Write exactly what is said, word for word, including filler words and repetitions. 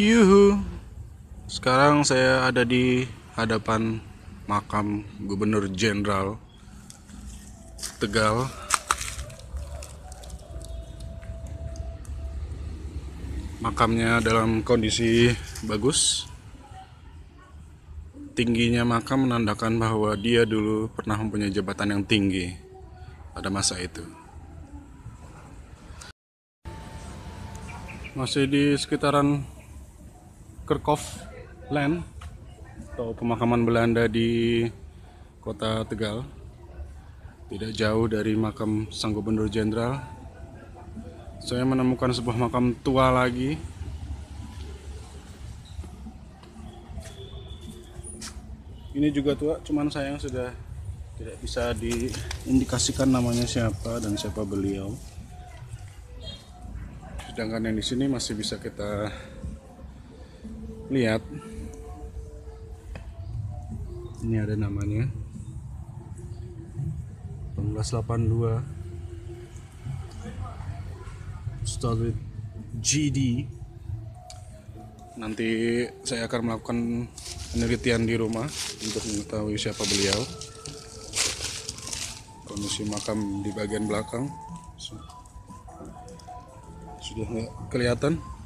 Yuhu, sekarang saya ada di hadapan makam Gubernur Jenderal Tegal. Makamnya dalam kondisi bagus. Tingginya makam menandakan bahwa dia dulu pernah mempunyai jabatan yang tinggi pada masa itu. Masih di sekitaran Kerkoff Land atau pemakaman Belanda di kota Tegal, tidak jauh dari makam sang Gubernur Jenderal. Saya menemukan sebuah makam tua lagi. Ini juga tua, cuman sayang sudah tidak bisa diindikasikan namanya siapa dan siapa beliau. Sedangkan yang di sini masih bisa kita lihat. Ini ada namanya. delapan belas delapan puluh dua. Stewart G D. Nanti saya akan melakukan penelitian di rumah untuk mengetahui siapa beliau. Kondisi makam di bagian belakang sudah nggak kelihatan.